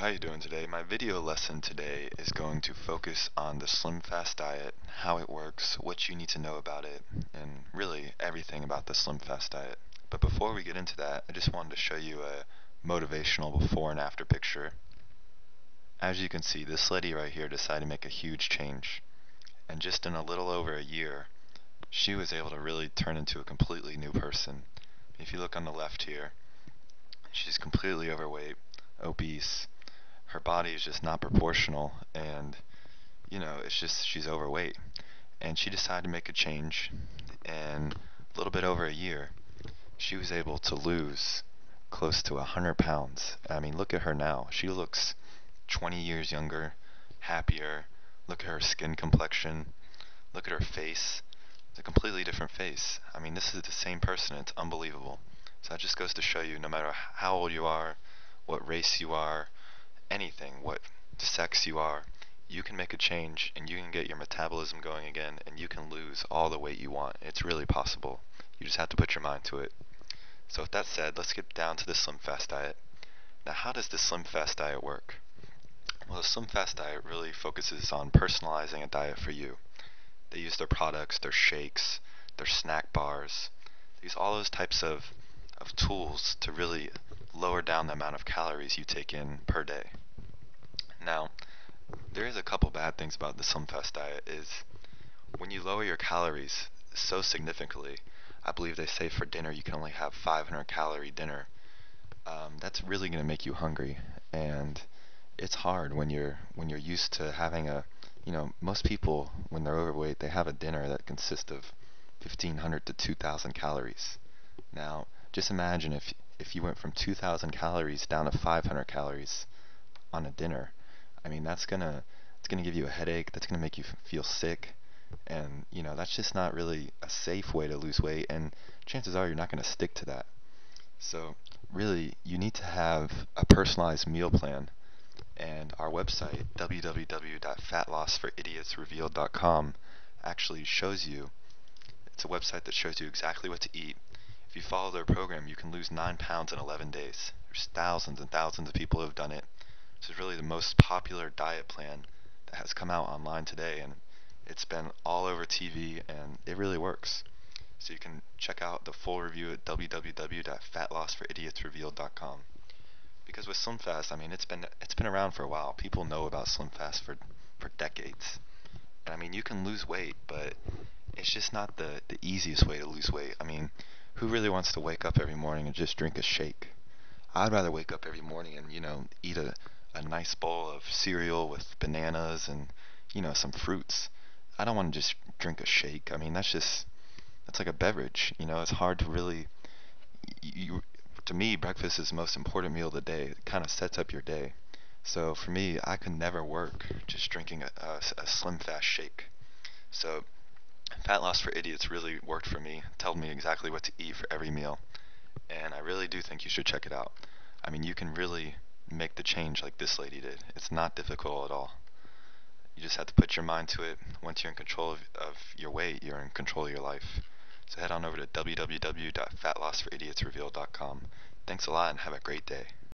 how you doing today? My video lesson today is going to focus on the SlimFast diet, how it works, what you need to know about it, and really everything about the SlimFast diet. But before we get into that, I just wanted to show you a motivational before and after picture. As you can see, this lady right here decided to make a huge change, and just in a little over a year, she was able to really turn into a completely new person. If you look on the left here, she's completely overweight, obese. Her body is just not proportional, and you know, it's just she's overweight. And she decided to make a change, and a little bit over a year, she was able to lose close to 100 pounds. I mean, look at her now. She looks 20 years younger, happier. Look at her skin complexion. Look at her face. It's a completely different face. I mean, this is the same person. It's unbelievable. So that just goes to show you, no matter how old you are, what race you are, anything, what sex you are, you can make a change and you can get your metabolism going again and you can lose all the weight you want. It's really possible. You just have to put your mind to it. So with that said, let's get down to the SlimFast diet. Now, how does the SlimFast diet work? Well, the SlimFast diet really focuses on personalizing a diet for you. They use their products, their shakes, their snack bars. They use all those types of tools to really lower down the amount of calories you take in per day. Now, there is a couple bad things about the SlimFast diet is when you lower your calories so significantly. I believe they say for dinner you can only have 500 calorie dinner. That's really going to make you hungry, and it's hard when you're used to having a, you know, most people when they're overweight, they have a dinner that consists of 1,500 to 2,000 calories. Now, just imagine if you went from 2,000 calories down to 500 calories on a dinner. I mean, it's gonna give you a headache. That's gonna make you feel sick, and you know, that's just not really a safe way to lose weight. And chances are you're not gonna stick to that. So really, you need to have a personalized meal plan. And our website, www.fatlossforidiotsrevealed.com, actually shows you. It's a website that shows you exactly what to eat. If you follow their program, you can lose 9 pounds in 11 days. There's thousands and thousands of people who have done it. This is really the most popular diet plan that has come out online today, and it's been all over TV, and it really works. So you can check out the full review at www.fatlossforidiotsrevealed.com. Because with SlimFast, I mean, it's been around for a while. People know about SlimFast for decades. And I mean, you can lose weight, but it's just not the easiest way to lose weight. I mean, who really wants to wake up every morning and just drink a shake? I'd rather wake up every morning and, you know, eat a nice bowl of cereal with bananas and, you know, some fruits. I don't want to just drink a shake. I mean, that's like a beverage. You know, it's hard to really To me, breakfast is the most important meal of the day. It kind of sets up your day. So for me, I could never work just drinking a SlimFast shake. So Fat Loss for Idiots really worked for me. It told me exactly what to eat for every meal. And I really do think you should check it out. I mean, you can really make the change like this lady did. It's not difficult at all. You just have to put your mind to it. Once you're in control of your weight, you're in control of your life. So head on over to www.fatlossforidiotsrevealed.com. Thanks a lot and have a great day.